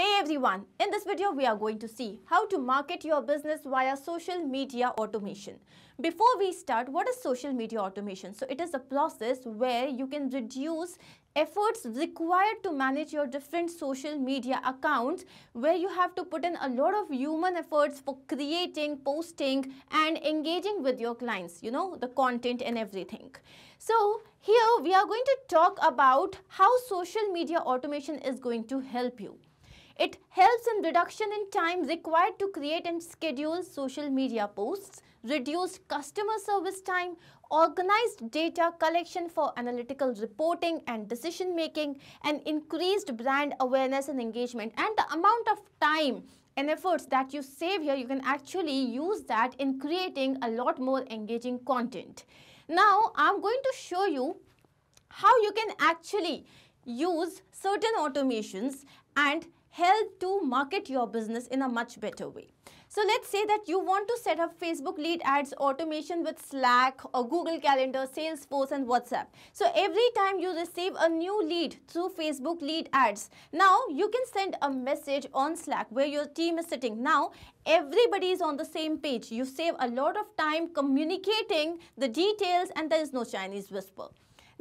Hey everyone, in this video we are going to see how to market your business via social media automation. Before we start, what is social media automation? So it is a process where you can reduce efforts required to manage your different social media accounts, where you have to put in a lot of human efforts for creating, posting and engaging with your clients, you know, the content and everything. So here we are going to talk about how social media automation is going to help you. It helps in reduction in time required to create and schedule social media posts, reduce customer service time, organized data collection for analytical reporting and decision making, and increased brand awareness and engagement. And the amount of time and efforts that you save here, you can actually use that in creating a lot more engaging content. Now, I'm going to show you how you can actually use certain automations and help to market your business in a much better way. So let's say that you want to set up Facebook lead ads automation with Slack or Google Calendar, Salesforce and WhatsApp. So every time you receive a new lead through Facebook lead ads, now you can send a message on Slack where your team is sitting. Now everybody is on the same page. You save a lot of time communicating the details and there is no Chinese whisper.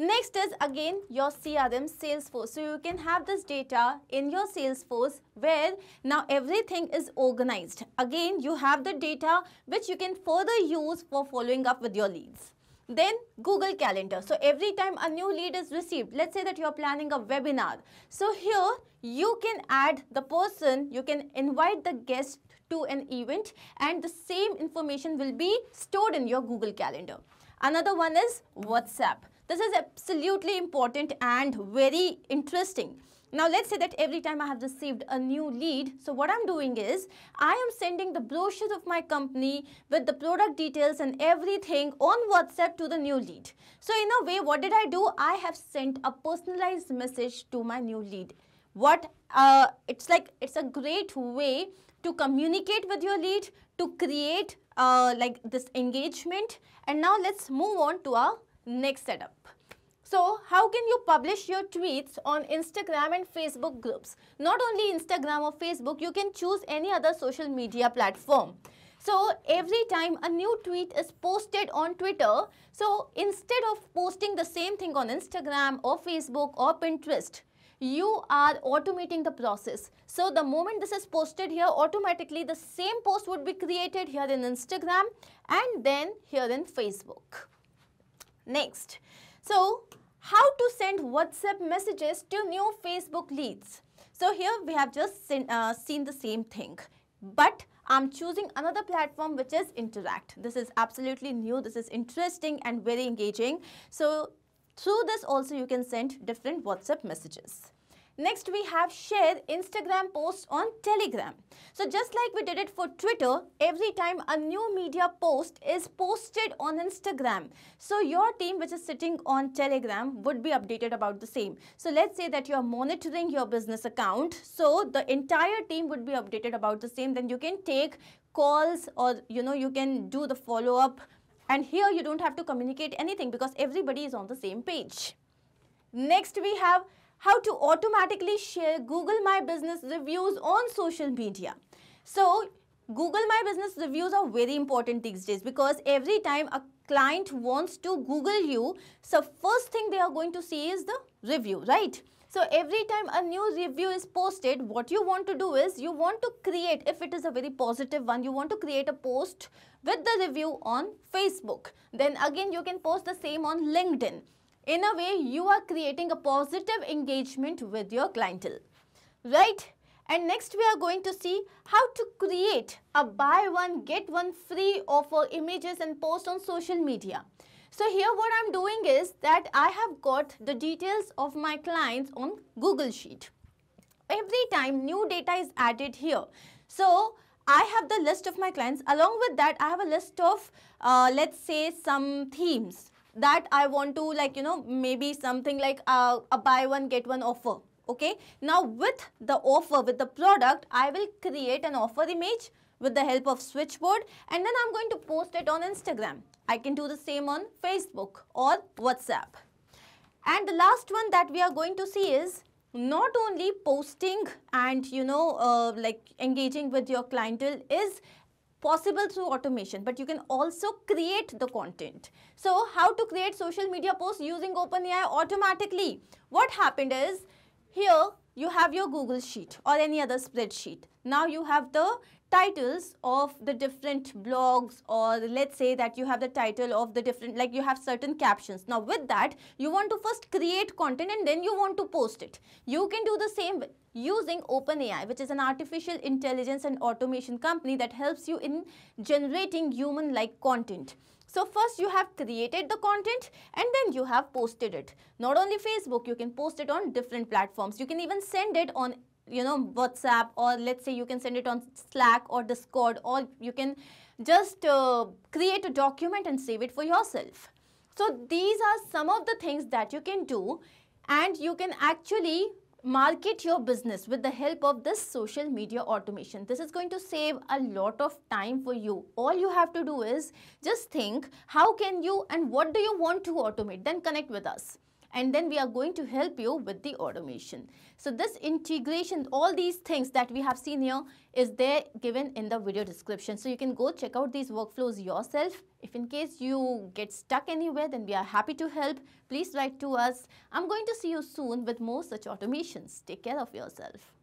Next is again your CRM Salesforce. So you can have this data in your Salesforce where now everything is organized. Again, you have the data which you can further use for following up with your leads. Then Google Calendar. So every time a new lead is received, let's say that you're planning a webinar. So here you can add the person, you can invite the guest to an event and the same information will be stored in your Google Calendar. Another one is WhatsApp. This is absolutely important and very interesting. Now let's say that every time I have received a new lead, so what I'm doing is I am sending the brochure of my company with the product details and everything on WhatsApp to the new lead. So in a way, what did I do? I have sent a personalized message to my new lead. It's a great way to communicate with your lead, to create this engagement. And now let's move on to our next setup. So how can you publish your tweets on Instagram and Facebook groups? Not only Instagram or Facebook, you can choose any other social media platform. So every time a new tweet is posted on Twitter, so instead of posting the same thing on Instagram or Facebook or Pinterest, you are automating the process. So the moment this is posted here, automatically the same post would be created here in Instagram and then here in Facebook. Next, so how to send WhatsApp messages to new Facebook leads. So here we have just seen the same thing, but I'm choosing another platform which is Interact. This is absolutely new. This is interesting and very engaging. So through this also you can send different WhatsApp messages. Next, we have share Instagram posts on Telegram. So just like we did it for Twitter, every time a new media post is posted on Instagram, so your team which is sitting on Telegram would be updated about the same. So let's say that you're monitoring your business account, so the entire team would be updated about the same. Then you can take calls or, you know, you can do the follow-up. And here you don't have to communicate anything because everybody is on the same page. Next, we have how to automatically share Google My Business reviews on social media. So Google My Business reviews are very important these days because every time a client wants to Google you, so first thing they are going to see is the review, right? So every time a new review is posted, what you want to do is you want to create, if it is a very positive one, you want to create a post with the review on Facebook. Then again, you can post the same on LinkedIn. In a way, you are creating a positive engagement with your clientele, right? And next, we are going to see how to create a buy one, get one free offer images and post on social media. So here what I'm doing is that I have got the details of my clients on Google Sheet. Every time new data is added here. So I have the list of my clients. Along with that, I have a list of, let's say, some themes that I want to, like, you know, maybe something like a buy one get one offer. Okay, now with the offer, with the product, I will create an offer image with the help of Switchboard and then I'm going to post it on Instagram. I can do the same on Facebook or WhatsApp. And the last one that we are going to see is not only posting and engaging with your clientele is possible through automation, but you can also create the content. So how to create social media posts using OpenAI automatically? What happened is, here you have your Google Sheet or any other spreadsheet. Now you have the titles of the different blogs, or let's say that you have the title of the different, like you have certain captions. Now with that, you want to first create content and then you want to post it. You can do the same using OpenAI, which is an artificial intelligence and automation company that helps you in generating human-like content. So first you have created the content and then you have posted it. Not only Facebook, you can post it on different platforms. You can even send it on WhatsApp, or let's say you can send it on Slack or Discord, or you can just create a document and save it for yourself. So these are some of the things that you can do, and you can actually market your business with the help of this social media automation. This is going to save a lot of time for you. All you have to do is just think, how can you and what do you want to automate? Then connect with us, and then we are going to help you with the automation. So this integration, all these things that we have seen here is there given in the video description. So you can go check out these workflows yourself. If in case you get stuck anywhere, then we are happy to help. Please write to us. I'm going to see you soon with more such automations. Take care of yourself.